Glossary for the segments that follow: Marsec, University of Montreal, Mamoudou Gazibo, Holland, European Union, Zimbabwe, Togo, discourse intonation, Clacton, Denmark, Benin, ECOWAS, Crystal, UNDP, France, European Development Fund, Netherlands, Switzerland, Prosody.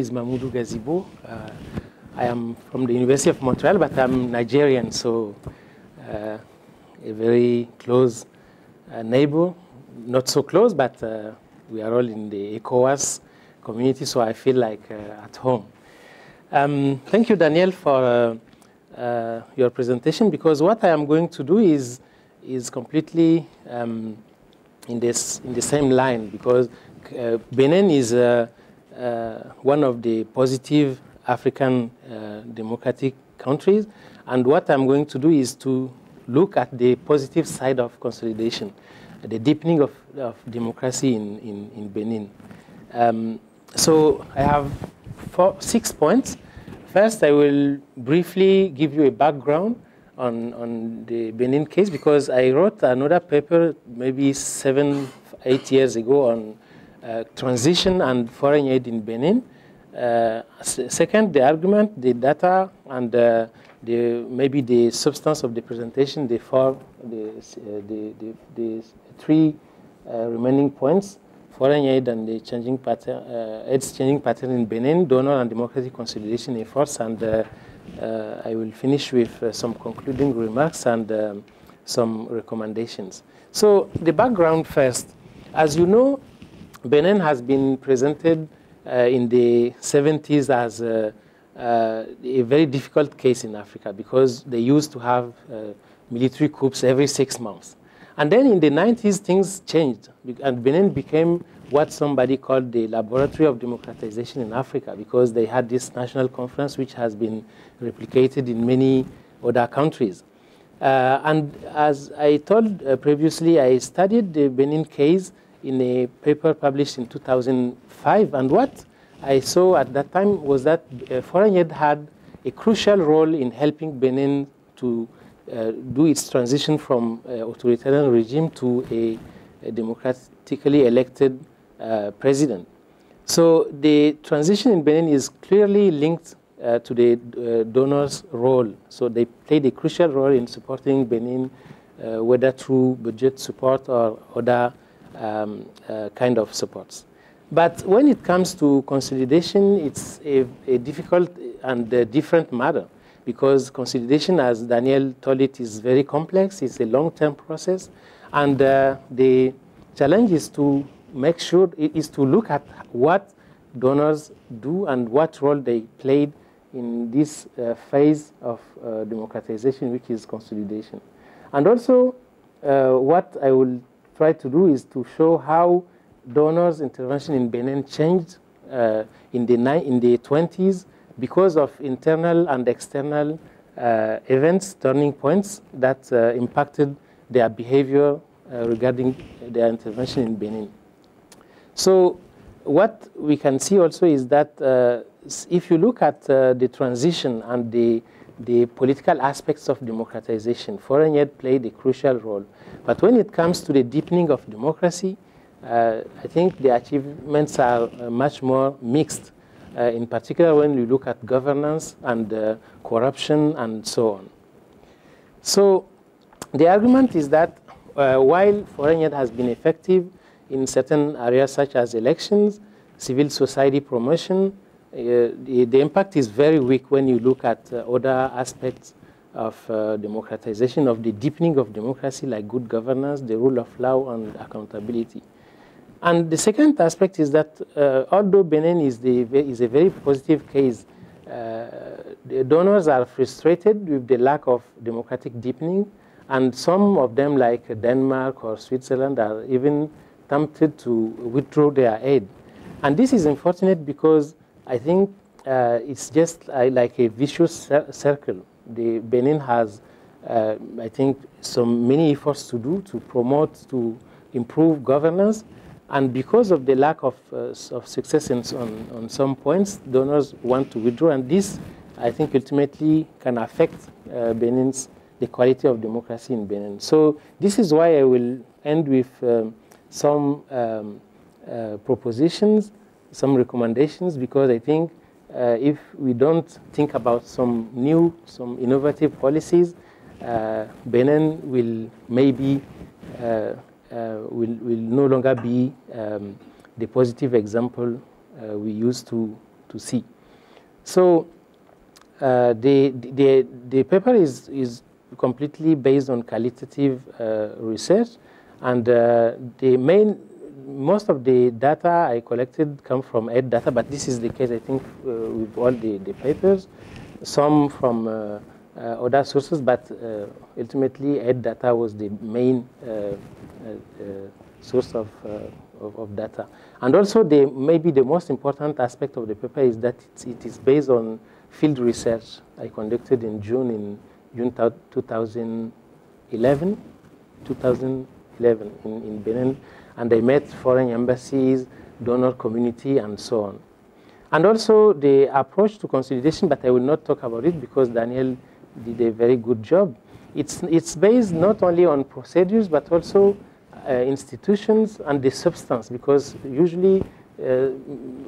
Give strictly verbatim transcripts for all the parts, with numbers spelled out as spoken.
is Mamoudou Gazibo. Uh, I am from the University of Montreal, but I'm Nigerian, so uh, a very close uh, neighbor. Not so close, but uh, we are all in the ECOWAS community, so I feel like uh, at home. Um, thank you, Daniel, for uh, uh, your presentation, because what I am going to do is is completely um, in this in the same line, because uh, Benin is uh, uh, one of the positive African uh, democratic countries, and what I'm going to do is to look at the positive side of consolidation, the deepening of, of democracy in, in, in Benin. Um, so I have four, six points. First, I will briefly give you a background on, on the Benin case, because I wrote another paper maybe seven, eight years ago on uh, transition and foreign aid in Benin. Uh, second, the argument, the data, and uh, the, maybe the substance of the presentation, the four, the, uh, the, the, the three uh, remaining points: foreign aid and the changing pattern, uh, aid's changing pattern in Benin, donor and democratic consolidation efforts, and uh, uh, I will finish with uh, some concluding remarks and um, some recommendations. So the background first. As you know, Benin has been presented Uh, in the seventies as uh, uh, a very difficult case in Africa, because they used to have uh, military coups every six months. And then in the nineties, things changed, and Benin became what somebody called the laboratory of democratization in Africa, because they had this national conference which has been replicated in many other countries. Uh, and as I told uh, previously, I studied the Benin case in a paper published in two thousand five, and what I saw at that time was that uh, foreign aid had a crucial role in helping Benin to uh, do its transition from uh, authoritarian regime to a, a democratically elected uh, president. So the transition in Benin is clearly linked uh, to the uh, donors' role. So they played a crucial role in supporting Benin, uh, whether through budget support or other Um, uh, kind of supports. But when it comes to consolidation, it's a, a difficult and a different matter, because consolidation, as Daniel told it, is very complex. It's a long-term process, and uh, the challenge is to make sure is to look at what donors do and what role they played in this uh, phase of uh, democratization, which is consolidation. And also, uh, what I will try to do is to show how donors' intervention in Benin changed uh, in the in the twenties because of internal and external uh, events, turning points that uh, impacted their behavior uh, regarding their intervention in Benin. So, what we can see also is that uh, if you look at uh, the transition and the the political aspects of democratization, foreign aid played a crucial role. But when it comes to the deepening of democracy, uh, I think the achievements are uh, much more mixed, uh, in particular when you look at governance and uh, corruption and so on. So the argument is that uh, while foreign aid has been effective in certain areas such as elections, civil society promotion, Uh, the, the impact is very weak when you look at uh, other aspects of uh, democratization, of the deepening of democracy, like good governance, the rule of law, and accountability. And the second aspect is that uh, although Benin is, the, is a very positive case, uh, the donors are frustrated with the lack of democratic deepening, and some of them, like Denmark or Switzerland, are even tempted to withdraw their aid. And this is unfortunate because I think uh, it's just uh, like a vicious circle. The Benin has, uh, I think, so many efforts to do to promote, to improve governance, and because of the lack of, uh, of success in, on, on some points, donors want to withdraw, and this, I think, ultimately can affect uh, Benin's, the quality of democracy in Benin. So this is why I will end with um, some um, uh, propositions, some recommendations, because I think uh, if we don't think about some new, some innovative policies, uh, Benin will maybe uh, uh, will, will no longer be um, the positive example uh, we used to to see. So uh, the, the, the paper is, is completely based on qualitative uh, research, and uh, the main, most of the data I collected come from ed data, but this is the case, I think, uh, with all the, the papers, some from uh, uh, other sources, but uh, ultimately ed data was the main uh, uh, source of, uh, of, of data. And also, the, maybe the most important aspect of the paper is that it's, it is based on field research I conducted in June, in June two thousand eleven in, in Benin, and I met foreign embassies, donor community, and so on. And also the approach to consolidation, but I will not talk about it because Daniel did a very good job. It's, it's based not only on procedures, but also uh, institutions and the substance, because usually uh,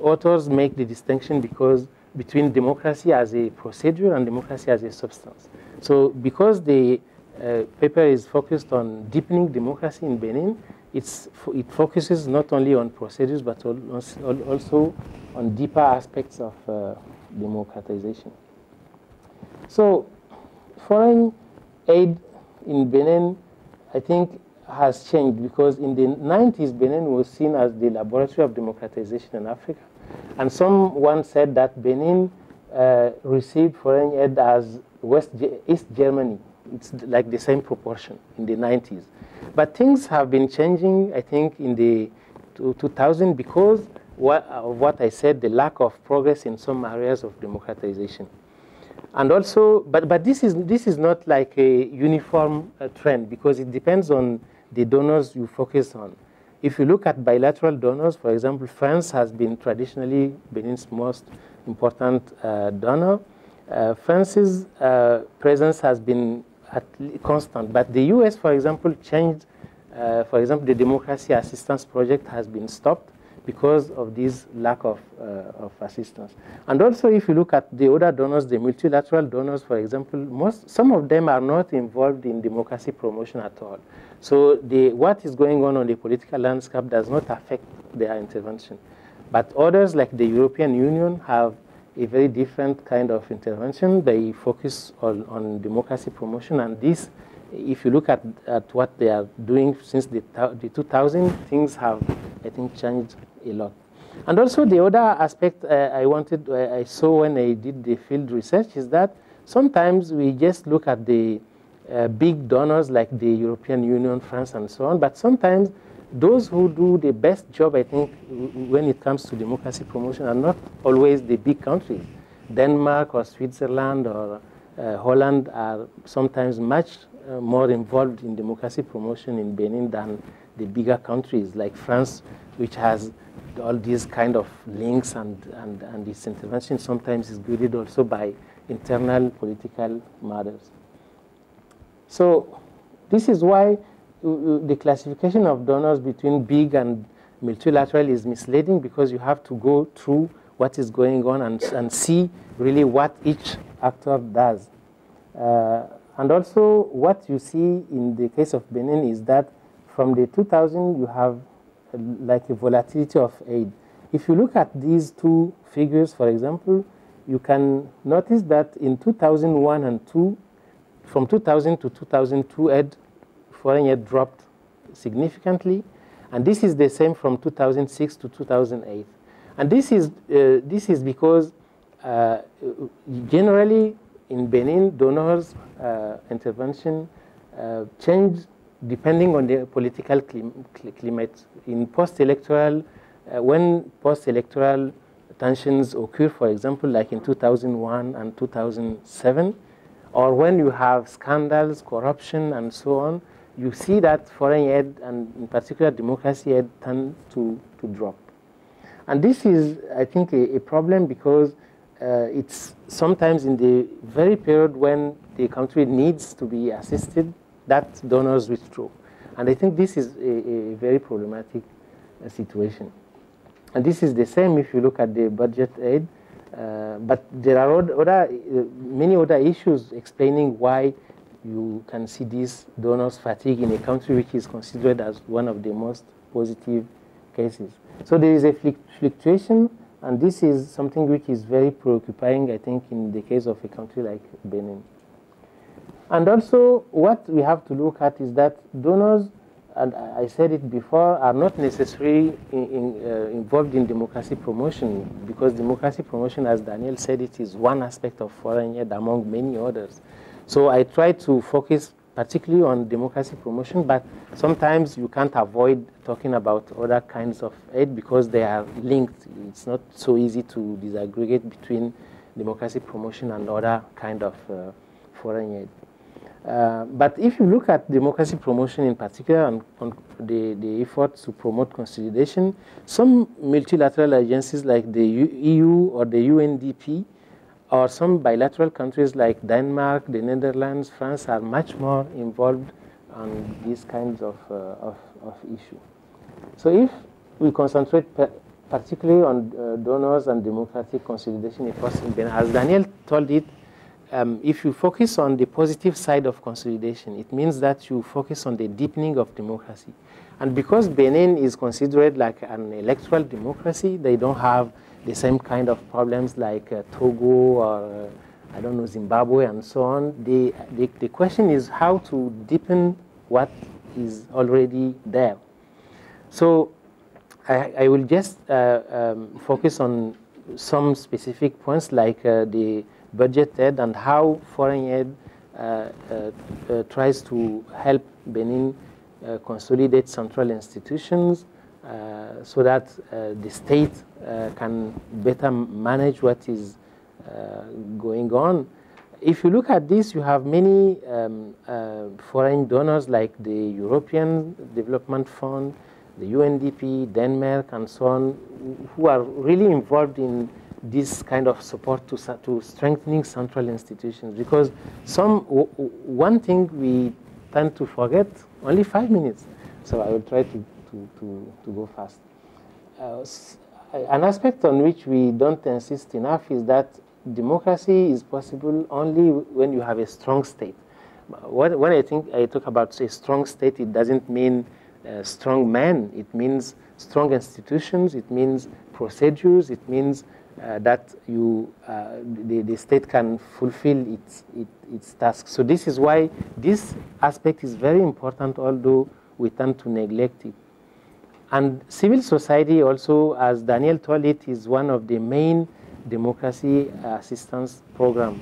authors make the distinction because between democracy as a procedure and democracy as a substance. So because the uh, paper is focused on deepening democracy in Benin, it's, it focuses not only on procedures, but also on deeper aspects of uh, democratization. So foreign aid in Benin, I think, has changed, because in the nineties, Benin was seen as the laboratory of democratization in Africa. And someone said that Benin uh, received foreign aid as West, East Germany. It's like the same proportion in the nineties. But things have been changing, I think, in the two thousand, because what, of what I said, the lack of progress in some areas of democratization. And also, but, but this, is, this is not like a uniform uh, trend, because it depends on the donors you focus on. If you look at bilateral donors, for example, France has been traditionally Benin's most important uh, donor. Uh, France's uh, presence has been at constant, but the U S, for example, changed. Uh, for example, the Democracy Assistance Project has been stopped because of this lack of, uh, of assistance. And also, if you look at the other donors, the multilateral donors, for example, most, some of them are not involved in democracy promotion at all. So the, what is going on on the political landscape does not affect their intervention. But others, like the European Union, have a very different kind of intervention. They focus on, on democracy promotion, and this, if you look at, at what they are doing since the, the two thousand, things have, I think, changed a lot. And also the other aspect uh, I wanted, uh, I saw when I did the field research, is that sometimes we just look at the uh, big donors like the European Union, France, and so on, but sometimes those who do the best job, I think, when it comes to democracy promotion are not always the big countries. Denmark or Switzerland or uh, Holland are sometimes much uh, more involved in democracy promotion in Benin than the bigger countries like France, which has all these kind of links, and, and, and its intervention sometimes is guided also by internal political matters. So this is why the classification of donors between big and multilateral is misleading, because you have to go through what is going on and, and see really what each actor does. Uh, and also what you see in the case of Benin is that from the two thousand, you have uh, like a volatility of aid. If you look at these two figures, for example, you can notice that in two thousand one and two, from two thousand to two thousand two, aid, foreign aid dropped significantly. And this is the same from two thousand six to two thousand eight. And this is, uh, this is because uh, generally in Benin, donors' uh, intervention uh, changed depending on the political climate. In post-electoral, uh, when post-electoral tensions occur, for example, like in two thousand one and two thousand seven, or when you have scandals, corruption, and so on, you see that foreign aid, and in particular democracy aid, tend to, to drop. And this is, I think, a, a problem, because uh, it's sometimes in the very period when the country needs to be assisted that donors withdraw. And I think this is a, a very problematic uh, situation. And this is the same if you look at the budget aid. Uh, but there are other, uh, many other issues explaining why you can see this donors' fatigue in a country which is considered as one of the most positive cases. So there is a fluctuation And this is something which is very preoccupying, I think, in the case of a country like Benin. And also, what we have to look at is that donors, and I said it before, are not necessarily in, in, uh, involved in democracy promotion, because democracy promotion, as Daniel said, it is one aspect of foreign aid among many others. So I try to focus particularly on democracy promotion, but sometimes you can't avoid talking about other kinds of aid because they are linked. It's not so easy to disaggregate between democracy promotion and other kind of uh, foreign aid. Uh, but if you look at democracy promotion in particular and on the, the efforts to promote consolidation, some multilateral agencies like the E U or the U N D P or some bilateral countries like Denmark, the Netherlands, France are much more involved on these kinds of, uh, of, of issue. So if we concentrate particularly on uh, donors and democratic consolidation efforts in Benin, as Daniel told it, Um, if you focus on the positive side of consolidation, it means that you focus on the deepening of democracy. And because Benin is considered like an electoral democracy, they don't have the same kind of problems like uh, Togo or, uh, I don't know, Zimbabwe and so on. The, the, the question is how to deepen what is already there. So I, I will just uh, um, focus on some specific points like uh, the budget aid and how foreign aid uh, uh, uh, tries to help Benin uh, consolidate central institutions uh, so that uh, the state uh, can better manage what is uh, going on. If you look at this, you have many um, uh, foreign donors like the European Development Fund, the U N D P, Denmark, and so on, who are really involved in this kind of support to, to strengthening central institutions, because some w one thing we tend to forget, only five minutes, so I will try to, to, to, to go fast. Uh, an aspect on which we don't insist enough is that democracy is possible only when you have a strong state. When, when I think I talk about a strong state, it doesn't mean uh, strong men, it means strong institutions, it means procedures, it means Uh, that you, uh, the, the state can fulfill its, its, its tasks. So this is why this aspect is very important, although we tend to neglect it. And civil society also, as Daniel told it, is one of the main democracy assistance programs.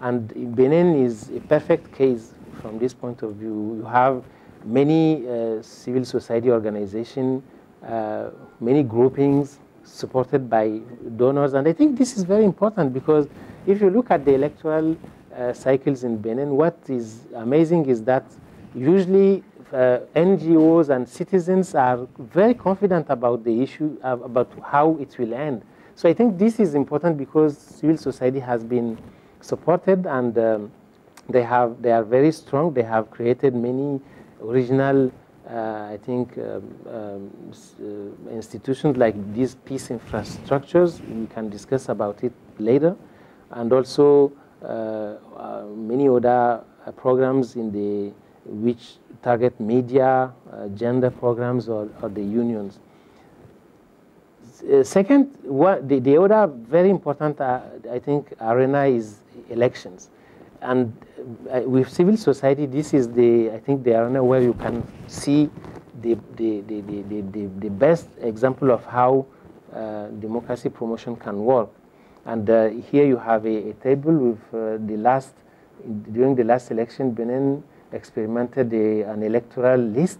And Benin is a perfect case from this point of view. You have many uh, civil society organizations, uh, many groupings, supported by donors. And I think this is very important because if you look at the electoral uh, cycles in Benin, what is amazing is that usually uh, N G Os and citizens are very confident about the issue, uh, about how it will end. So I think this is important because civil society has been supported and um, they, have, they are very strong. They have created many original Uh, I think um, um, uh, institutions like these peace infrastructures, we can discuss about it later, and also uh, uh, many other uh, programs in the which target media, uh, gender programs, or, or the unions. Uh, second, what the, the other very important, uh, I think, arena is elections. And with civil society, this is the, I think, the arena where you can see the, the, the, the, the, the best example of how uh, democracy promotion can work. And uh, here you have a, a table with uh, the last, during the last election, Benin experimented a, an electoral list.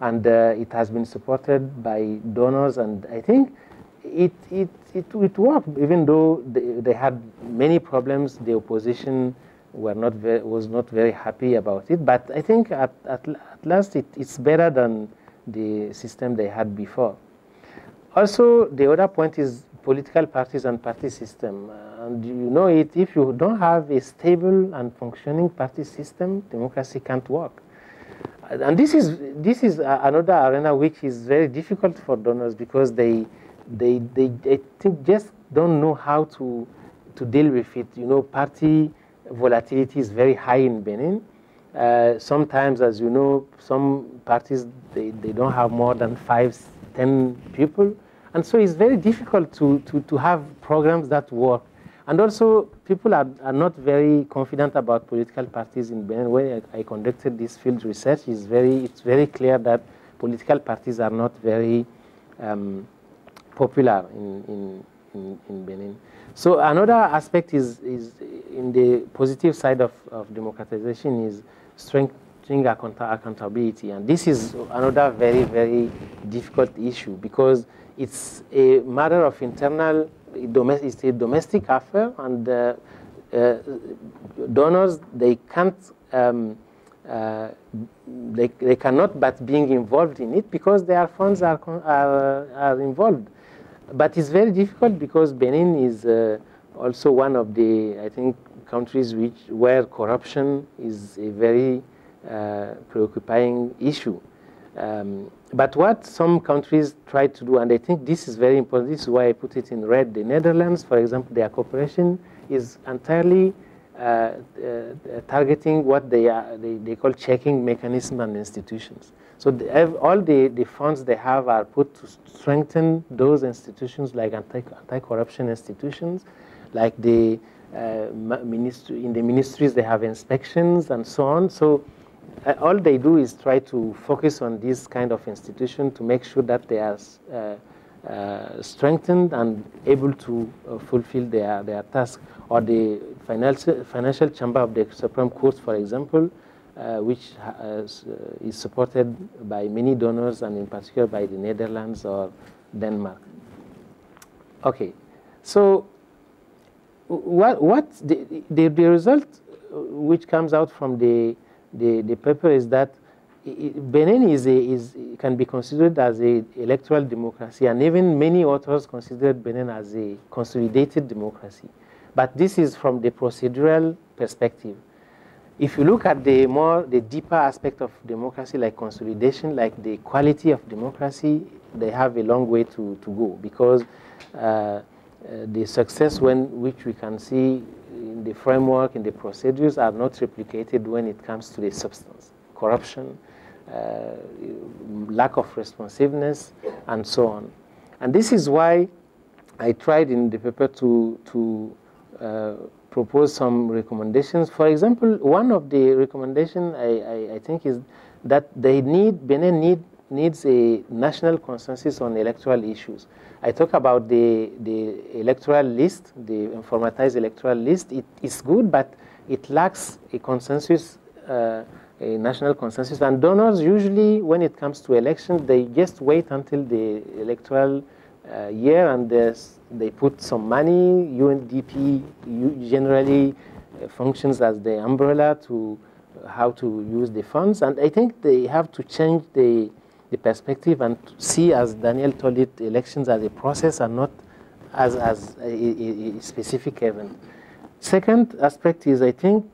And uh, it has been supported by donors. And I think it, it, it, it worked, even though they, they had many problems, the opposition were not very, was not very happy about it, but I think at, at, at last it, it's better than the system they had before. Also, the other point is political parties and party system. Uh, and you know it, if you don't have a stable and functioning party system, democracy can't work. And this is, this is another arena which is very difficult for donors because they, they, they, they think just don't know how to, to deal with it. You know, party volatility is very high in Benin. Uh, sometimes, as you know, some parties, they, they don't have more than five, ten people. And so it's very difficult to, to, to have programs that work. And also, people are, are not very confident about political parties in Benin. When I, I conducted this field research, it's very, it's very clear that political parties are not very um, popular in, in, in, in Benin. So another aspect is, is in the positive side of, of democratization is strengthening account accountability. And this is another very, very difficult issue because it's a matter of internal, it's a domestic affair, and uh, uh, donors, they can't, um, uh, they, they cannot but being involved in it because their funds are, are, are involved. But it's very difficult because Benin is uh, also one of the, I think, countries which, where corruption is a very uh, preoccupying issue. Um, but what some countries try to do, and I think this is very important, this is why I put it in red, the Netherlands, for example, their cooperation is entirely uh, uh, targeting what they, are, they, they call checking mechanisms and institutions. So they have, all the, the funds they have are put to strengthen those institutions, like anti, anti-corruption institutions, like the uh, ministry, in the ministries they have inspections and so on. So Uh, all they do is try to focus on this kind of institution to make sure that they are uh, uh, strengthened and able to uh, fulfill their, their task. Or the financial, financial chamber of the Supreme Court, for example, uh, which has, uh, is supported by many donors and in particular by the Netherlands or Denmark. Okay, so what, what the, the, the result which comes out from the The, the paper is that it, Benin is, a, is can be considered as an electoral democracy, and even many authors consider Benin as a consolidated democracy. But this is from the procedural perspective. If you look at the more the deeper aspect of democracy, like consolidation, like the quality of democracy, they have a long way to, to go, because uh, uh, the success when which we can see in the framework, in the procedures, are not replicated when it comes to the substance. Corruption, uh, lack of responsiveness, and so on. And this is why I tried in the paper to, to uh, propose some recommendations. For example, one of the recommendations I, I, I think is that they need, Benin need, needs a national consensus on electoral issues. I talk about the, the electoral list, the informatized electoral list. It is good, but it lacks a consensus, uh, a national consensus. And donors usually, when it comes to elections, they just wait until the electoral uh, year, and they put some money. U N D P generally functions as the umbrella to how to use the funds. And I think they have to change the the perspective and see, as Daniel told it, elections as a process and not as, as a, a specific event. Second aspect is, I think,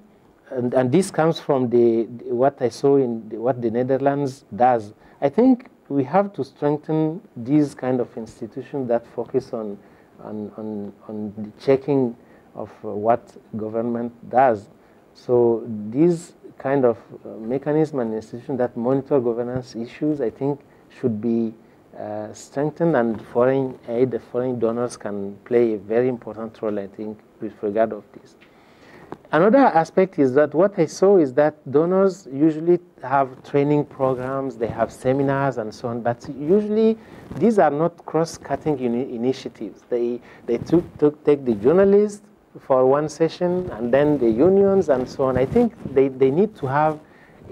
and, and this comes from the, what I saw in the, what the Netherlands does, I think we have to strengthen these kind of institutions that focus on, on, on, on the checking of what government does. So these kind of uh, mechanism and institution that monitor governance issues, I think, should be uh, strengthened, and foreign aid, the foreign donors can play a very important role, I think, with regard of this. Another aspect is that what I saw is that donors usually have training programs, they have seminars and so on, but usually these are not cross-cutting in initiatives. They, they took, took, take the journalists for one session, and then the unions and so on. I think they, they need to have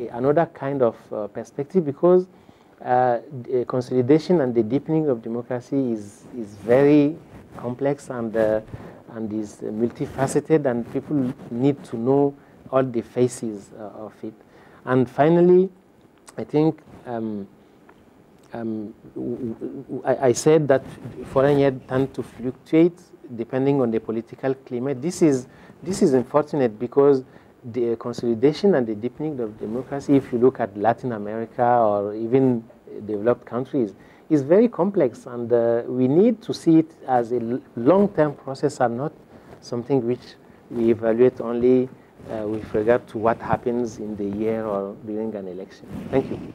a, another kind of uh, perspective, because uh, the consolidation and the deepening of democracy is, is very complex and, uh, and is multifaceted, and people need to know all the faces uh, of it. And finally, I think um, um, I, I said that foreign aid tends to fluctuate depending on the political climate. This is, this is unfortunate, because the consolidation and the deepening of democracy, if you look at Latin America or even developed countries, is very complex, and uh, we need to see it as a long-term process and not something which we evaluate only uh, with regard to what happens in the year or during an election. Thank you.